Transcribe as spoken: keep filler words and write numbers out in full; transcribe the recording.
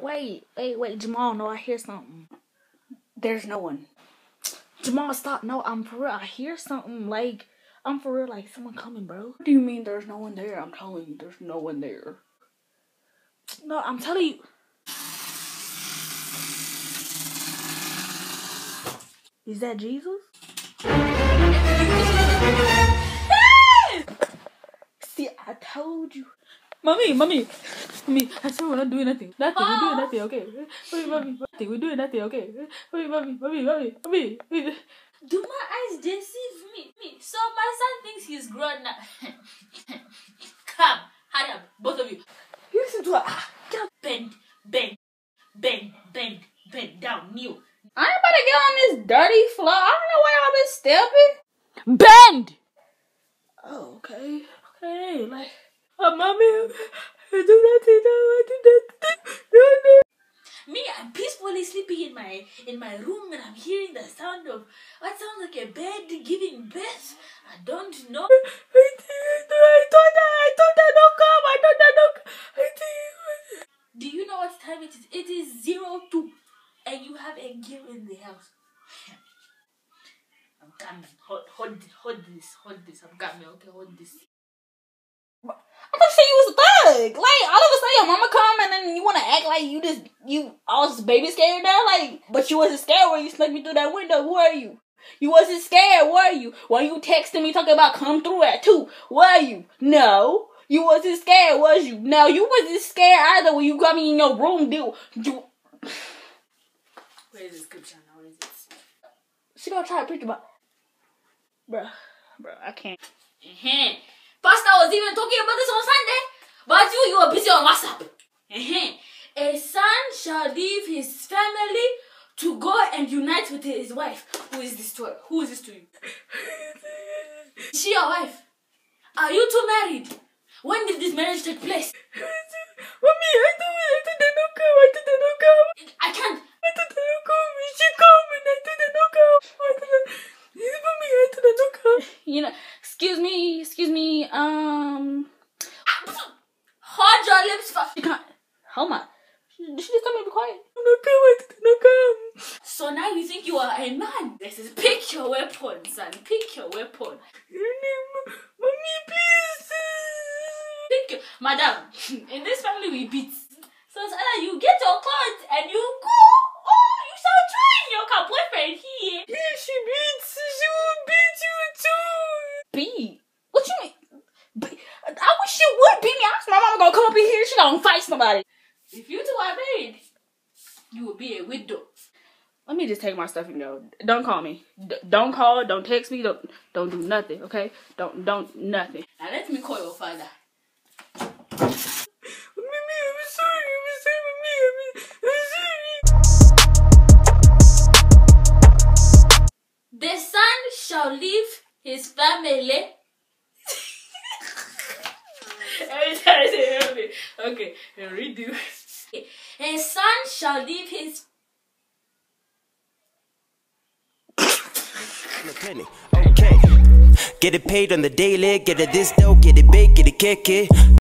Wait, wait, wait, Jamal, no, I hear something. There's no one. Jamal, stop. No, I'm for real. I hear something. Like, I'm for real. Like, someone coming, bro. What do you mean there's no one there? I'm telling you, there's no one there. No, I'm telling you. Is that Jesus? See, I told you. Mommy, mommy, mommy, I said we're not doing nothing. Nothing, Mom. We're doing nothing, okay? Mommy, mommy, nothing, we're doing nothing, okay? Mommy, mommy, mommy, mommy, mommy. Do my eyes deceive me? me? So my son thinks he's grown now. Come, hurry up, both of you. Listen to her. Bend, bend, bend, bend, bend down, kneel. I ain't about to get on this dirty floor. I don't know why y'all been stepping. Bend! Oh, okay. Okay, like... Oh, mommy, I do nothing, no, I do nothing, no, no. Me, I'm peacefully sleeping in my in my room and I'm hearing the sound of what sounds like a bed giving birth. I don't know. I don't know, I don't know, come, I don't know. Do you know what time it is? It is zero two and you have a girl in the house. I'm coming, hold, hold, hold this, hold this, I'm coming, okay, hold this. I thought you was a thug. Like, all of a sudden your mama come and then you want to act like you just, you all baby scared now. Like, but you wasn't scared when you snuck me through that window, were you? You wasn't scared, were you? Were you texting me talking about come through at two? Were you? No. You wasn't scared, was you? No, you wasn't scared either when you got me in your room, dude. You... Where is this good channel? Where is this? She gonna try to preach about... Bruh. Bruh, I can't. Mm-hmm. Pastor was even talking about this on Sunday, but you, you were busy on WhatsApp. A son shall leave his family to go and unite with his wife. Who is this to her? Who is this to you? Is she your wife? Are you two married? When did this marriage take place? Mommy, I don't, I didn't know come, I didn't come. I can't. I didn't come, she come and I didn't come. I didn't, mommy, I didn't come. You know. Excuse me, excuse me, um... Hold your lips for... She can't... How much? She just told me to be quiet. No come, no come. So now you think you are a man. This is... Pick your weapon, son. Pick your weapon. Mommy, please. Pick your... Madam, in this family we beat. So it's either you get your clothes and you go, or you shall try your boyfriend here. Yeah, she beats. She will beat you too. Beat? What you mean? Be I wish you would beat me. I was my mama gonna come up in here. She gonna fight somebody. If you two are married, you will be a widow. Let me just take my stuff and go. Don't call me. D don't call. Don't text me. Don't don't do nothing. Okay? Don't don't nothing. Now let me call your father. Mimi, I'm sorry. I'm sorry, Mimi. I'm sorry. The son shall leave his family. Every time I say family. Okay, redo. His son shall leave his. Okay. Get it paid on the daily. Get it this dough. Get it big. Get it kick it.